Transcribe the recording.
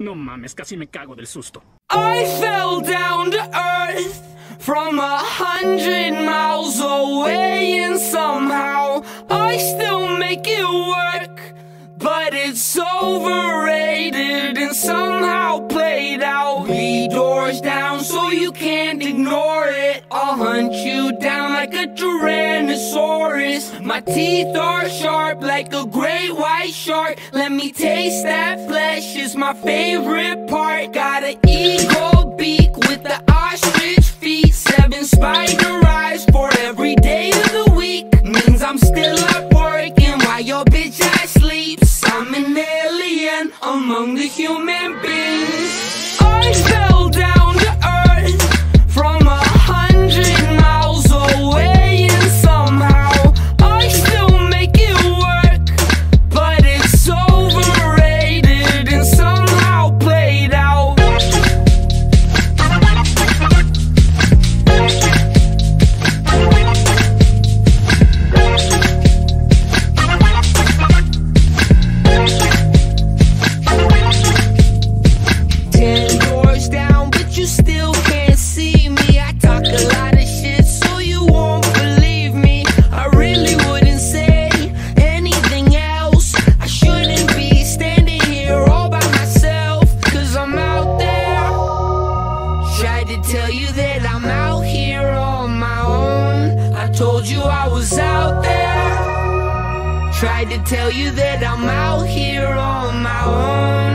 No mames, casi me cago del susto. I fell down to earth from 100 miles away, and somehow I still make it work. But it's overrated and somehow played out. The door's down so you can't ignore it. I'll hunt you down like a Tyrannosaurus. My teeth are sharp like a great white shark. Let me taste that flesh, it's my favorite part. Got an eagle beak with the ostrich feet. 7 spider eyes for every day of the week. Means I'm still up working while your bitch ass sleeps. I'm an alien among the human beings. I fell down to earth from 100 miles away, and somehow I still make it work. But it's overrated and somehow played out. Tried to tell you that I'm out here on my own.